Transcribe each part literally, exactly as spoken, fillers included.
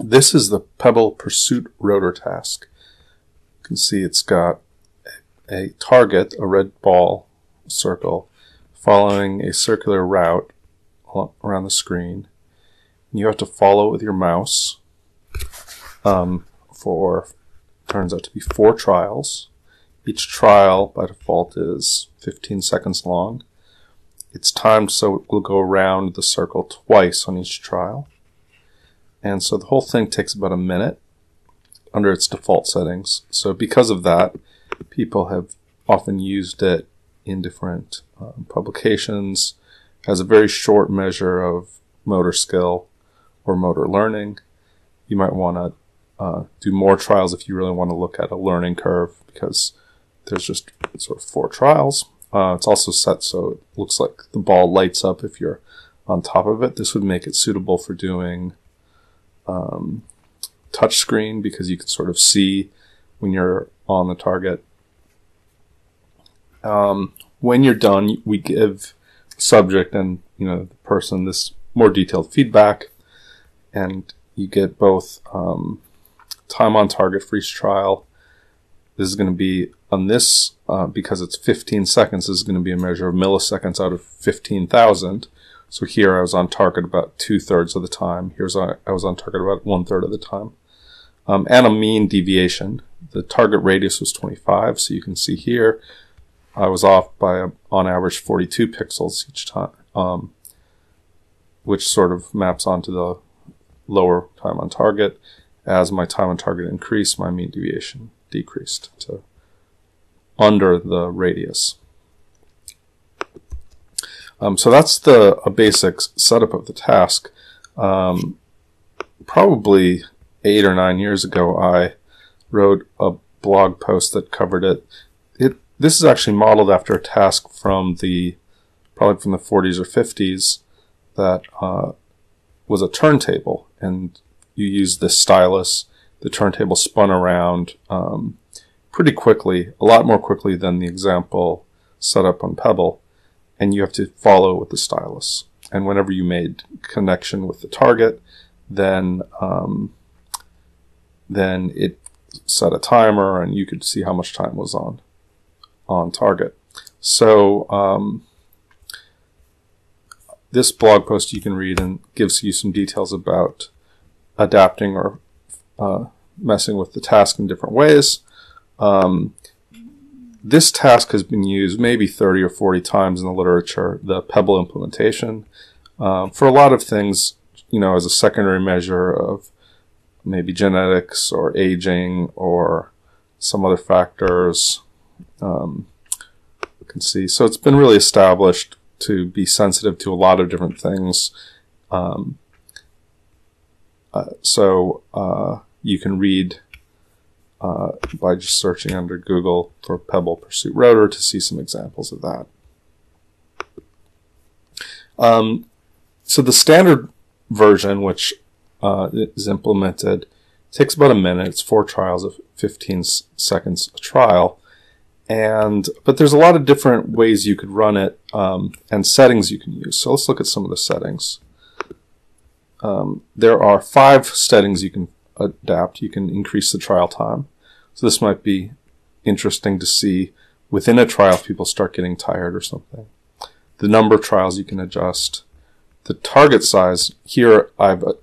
This is the Pebble Pursuit Rotor Task. You can see it's got a target, a red ball circle, following a circular route around the screen. You have to follow it with your mouse um, for, turns out to be four trials. Each trial, by default, is fifteen seconds long. It's timed so it will go around the circle twice on each trial. And so the whole thing takes about a minute under its default settings. So because of that, people have often used it in different um, publications as a very short measure of motor skill or motor learning. You might want to uh, do more trials if you really want to look at a learning curve, because there's just sort of four trials. Uh, it's also set so it looks like the ball lights up if you're on top of it. This would make it suitable for doing um, touch screen, because you can sort of see when you're on the target. Um, when you're done, we give subject and you know the person this more detailed feedback, and you get both um, time on target for each trial. This is going to be on this uh, because it's fifteen seconds. This is going to be a measure of milliseconds out of fifteen thousand. So here I was on target about two thirds of the time. Here's I was on target about one third of the time, um, and a mean deviation. The target radius was twenty-five, so you can see here I was off by, on average, forty-two pixels each time, um, which sort of maps onto the lower time on target. As my time on target increased, my mean deviation decreased to under the radius. Um, so that's the a basic setup of the task. Um, probably eight or nine years ago, I wrote a blog post that covered it. It this is actually modeled after a task from the probably from the forties or fifties that uh, was a turntable, and you used this stylus. The turntable spun around um, pretty quickly, a lot more quickly than the example set up on Pebble, and you have to follow with the stylus. And whenever you made connection with the target, then um, then it set a timer, and you could see how much time was on on target. So um, this blog post you can read and gives you some details about adapting or Uh, messing with the task in different ways. Um, this task has been used maybe thirty or forty times in the literature, the Pebble implementation, uh, for a lot of things, you know, as a secondary measure of maybe genetics or aging or some other factors. Um, you can see. So it's been really established to be sensitive to a lot of different things. Um, uh, so uh, you can read uh, by just searching under Google for Pebble Pursuit Rotor to see some examples of that. Um, so the standard version, which uh, is implemented, takes about a minute. It's four trials of fifteen seconds a trial. And but there's a lot of different ways you could run it um, and settings you can use. So let's look at some of the settings. Um, there are five settings you can adapt. You can increase the trial time. So this might be interesting to see within a trial if people start getting tired or something. The number of trials you can adjust. The target size, here I've, uh,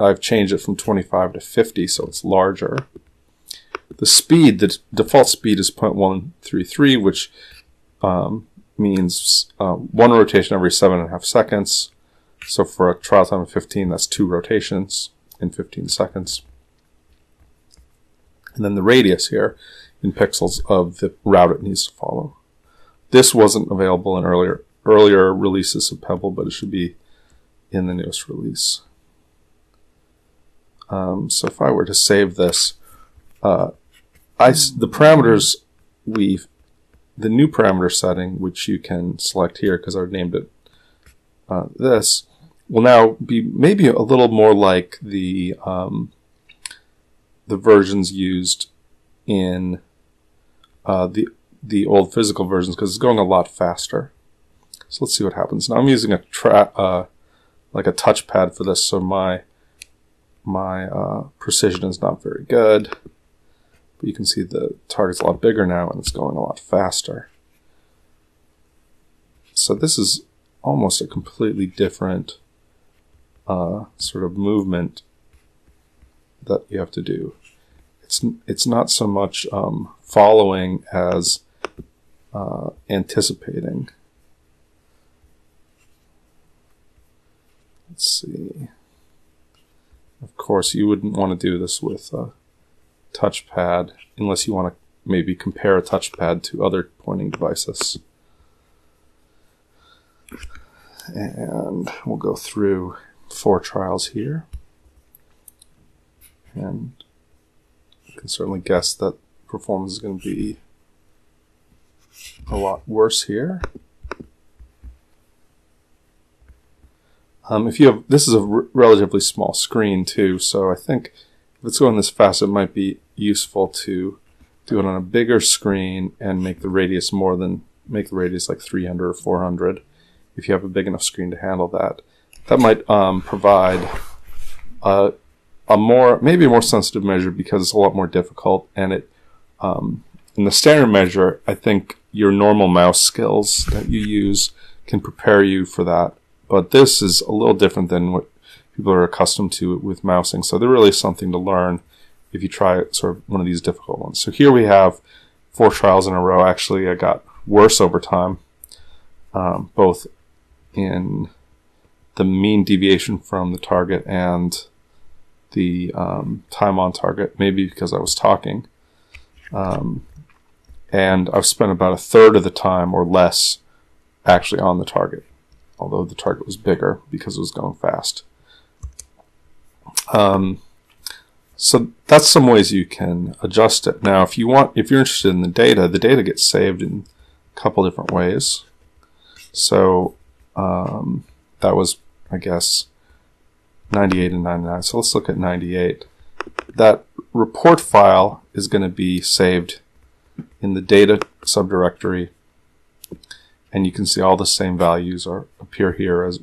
I've changed it from twenty-five to fifty, so it's larger. The speed, the default speed is zero point one three three, which um, means uh, one rotation every seven and a half seconds. So for a trial time of fifteen, that's two rotations in fifteen seconds. And then the radius here in pixels of the route it needs to follow. This wasn't available in earlier earlier releases of Pebble, but it should be in the newest release. Um, so if I were to save this, uh, I, the parameters we've, the new parameter setting, which you can select here because I've named it uh, this, will now be maybe a little more like the um, the versions used in uh, the the old physical versions, because it's going a lot faster. So let's see what happens. Now I'm using a tra uh, like a touchpad for this, so my my uh, precision is not very good. But you can see the target's a lot bigger now and it's going a lot faster. So this is almost a completely different uh, sort of movement that you have to do. It's, it's not so much um, following as uh, anticipating. Let's see. Of course, you wouldn't want to do this with a touchpad unless you want to maybe compare a touchpad to other pointing devices. And we'll go through four trials here. And you can certainly guess that performance is going to be a lot worse here. Um, if you have, this is a r relatively small screen too, so I think if it's going this fast, it might be useful to do it on a bigger screen and make the radius more than, make the radius like three hundred or four hundred, if you have a big enough screen to handle that. That might um, provide a, a more, maybe a more sensitive measure because it's a lot more difficult, and it, um, in the standard measure, I think your normal mouse skills that you use can prepare you for that. But this is a little different than what people are accustomed to with mousing. So there really is something to learn if you try sort of one of these difficult ones. So here we have four trials in a row. Actually, I got worse over time, um, both in the mean deviation from the target and the um, time on target, maybe because I was talking. Um, and I've spent about a third of the time or less actually on the target, although the target was bigger because it was going fast. Um, so that's some ways you can adjust it. Now, if you want, if you're interested in the data, the data gets saved in a couple different ways. So um, that was, I guess, ninety-eight and ninety-nine. So let's look at ninety-eight. That report file is going to be saved in the data subdirectory. And you can see all the same values are appear here as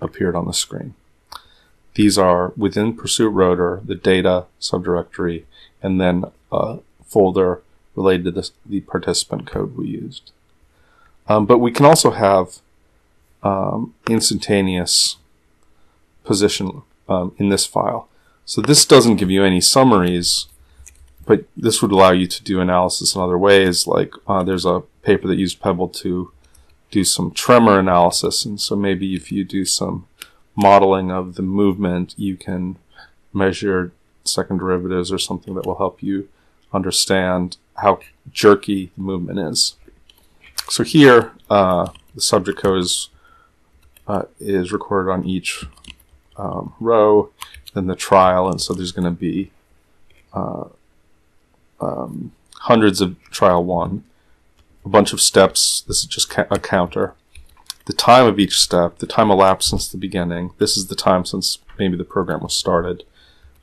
appeared on the screen. These are within Pursuit Rotor, the data subdirectory, and then a folder related to this, the participant code we used. Um, but we can also have um, instantaneous position um, in this file. So this doesn't give you any summaries, but this would allow you to do analysis in other ways. Like uh, there's a paper that used Pebble to do some tremor analysis, and so maybe if you do some modeling of the movement, you can measure second derivatives or something that will help you understand how jerky the movement is. So here, uh, the subject code is, uh, is recorded on each um, row, then the trial, and so there's going to be uh, um, hundreds of trial one. A bunch of steps. This is just ca a counter. The time of each step, the time elapsed since the beginning. This is the time since maybe the program was started.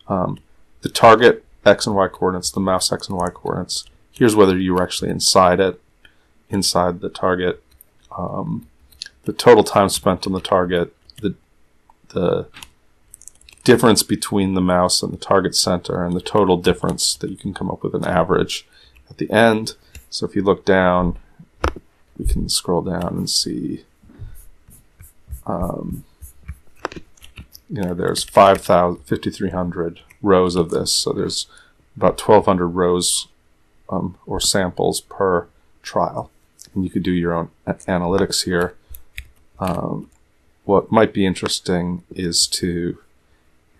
Um, the target X and Y coordinates, the mouse X and Y coordinates. Here's whether you were actually inside it, inside the target. Um, the total time spent on the target, the, the difference between the mouse and the target center, and the total difference that you can come up with an average at the end. So if you look down, we can scroll down and see, um, you know, there's five thousand, five thousand three hundred rows of this. So there's about twelve hundred rows um, or samples per trial. And you could do your own analytics here. Um, what might be interesting is to,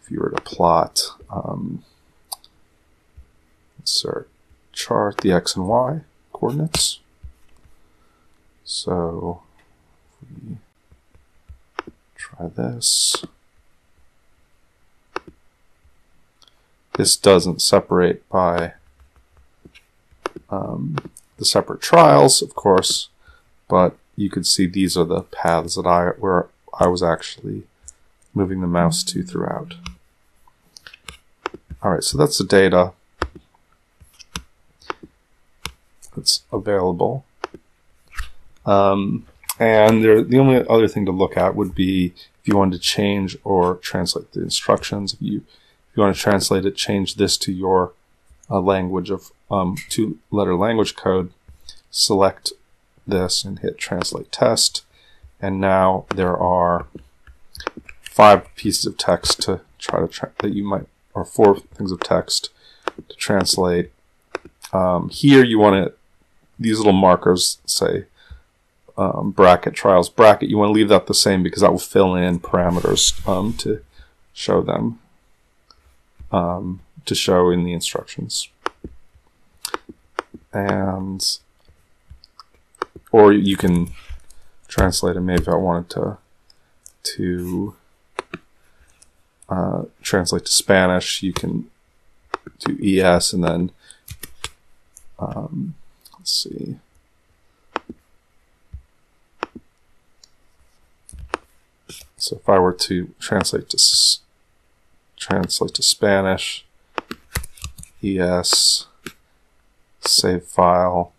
if you were to plot, um, insert chart the X and Y coordinates. So we try this. This doesn't separate by um, the separate trials, of course, but you could see these are the paths that I where I was actually moving the mouse to throughout. All right, so that's the data that's available. Um, and there, the only other thing to look at would be if you wanted to change or translate the instructions. If you, you want to translate it, change this to your uh, language of um, two-letter language code. Select this and hit translate test. And now there are five pieces of text to try to tra that you might, or four things of text to translate. Um, here you want to, these little markers say um, bracket, trials, bracket. You want to leave that the same because that will fill in parameters um, to show them, um, to show in the instructions. And, or you can translate it. Maybe I wanted to, to uh, translate to Spanish. You can do E S and then, um, let's see. So if I were to translate to s translate to Spanish, E S, save file.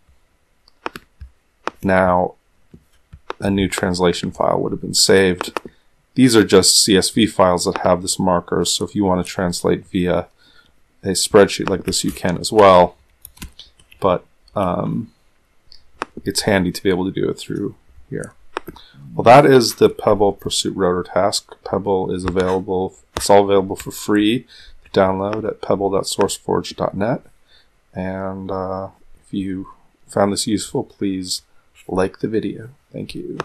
Now a new translation file would have been saved. These are just C S V files that have this marker, so if you want to translate via a spreadsheet like this, you can as well. But um, it's handy to be able to do it through here. Well, that is the Pebble Pursuit Rotor Task. Pebble is available, it's all available for free to download at pebble dot sourceforge dot net. And uh, if you found this useful, please like the video. Thank you.